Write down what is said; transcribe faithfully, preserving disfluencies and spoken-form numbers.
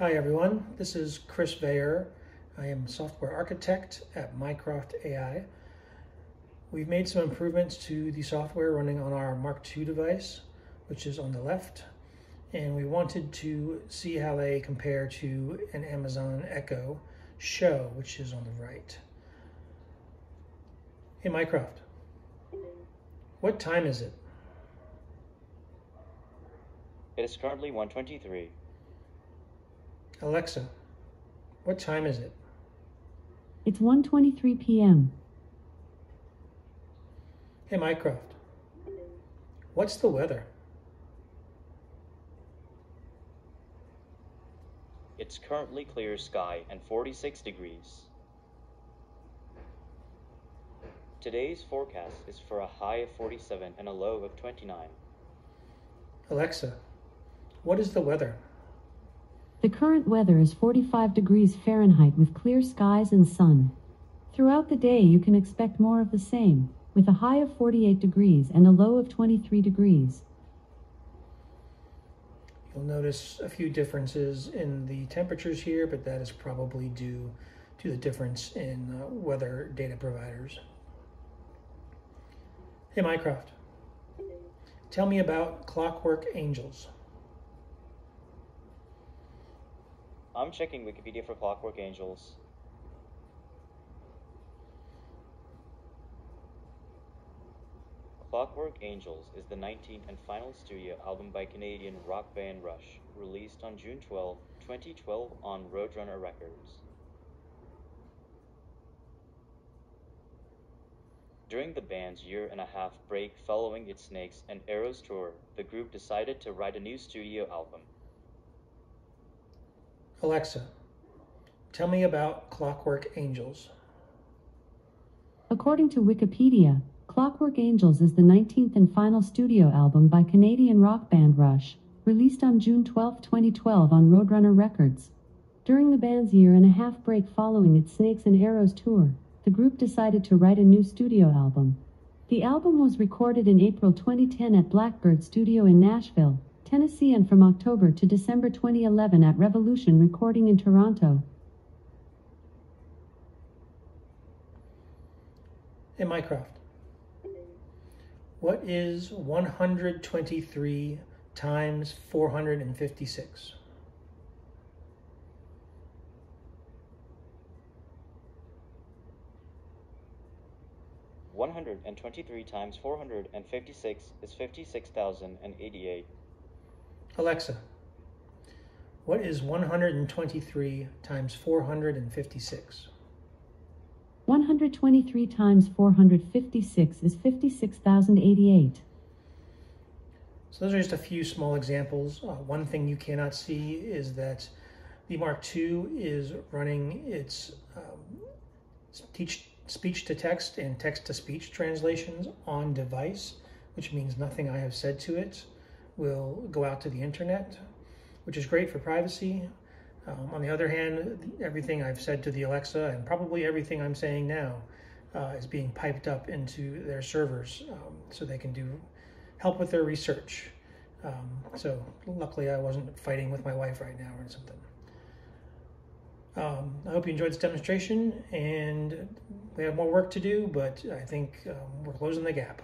Hi everyone, this is Chris Bayer. I am software architect at Mycroft A I. We've made some improvements to the software running on our Mark two device, which is on the left, and we wanted to see how they compare to an Amazon Echo Show, which is on the right. Hey Mycroft, what time is it? It is currently one twenty-three. Alexa, what time is it? It's one twenty-three p m Hey, Mycroft, what's the weather? It's currently clear sky and forty-six degrees. Today's forecast is for a high of forty-seven and a low of twenty-nine. Alexa, what is the weather? The current weather is forty-five degrees Fahrenheit with clear skies and sun. Throughout the day you can expect more of the same, with a high of forty-eight degrees and a low of twenty-three degrees. You'll notice a few differences in the temperatures here, but that is probably due to the difference in uh, weather data providers. Hey Mycroft, tell me about Clockwork Angels. I'm checking Wikipedia for Clockwork Angels. Clockwork Angels is the nineteenth and final studio album by Canadian rock band Rush, released on June twelfth, twenty twelve on Roadrunner Records. During the band's year and a half break following its Snakes and Arrows tour, the group decided to write a new studio album. Alexa, tell me about Clockwork Angels. According to Wikipedia, Clockwork Angels is the nineteenth and final studio album by Canadian rock band Rush, released on June twelfth, twenty twelve on Roadrunner Records. During the band's year and a half break following its Snakes and Arrows tour, the group decided to write a new studio album. The album was recorded in April twenty ten at Blackbird Studio in Nashville, Tennessee, and from October to December twenty eleven at Revolution Recording in Toronto. Hey Mycroft, what is one hundred twenty-three times four hundred fifty-six? one hundred twenty-three times four hundred fifty-six is fifty-six thousand eighty-eight. Alexa, what is one hundred twenty-three times four hundred fifty-six? one hundred twenty-three times four hundred fifty-six is fifty-six thousand eighty-eight. So those are just a few small examples. Uh, one thing you cannot see is that the Mark two is running its um, speech-to-text and text-to-speech translations on device, which means nothing I have said to it will go out to the internet, which is great for privacy. Um, on the other hand, everything I've said to the Alexa, and probably everything I'm saying now, uh, is being piped up into their servers um, so they can do help with their research. Um, so luckily I wasn't fighting with my wife right now or something. Um, I hope you enjoyed this demonstration, and we have more work to do, but I think um, we're closing the gap.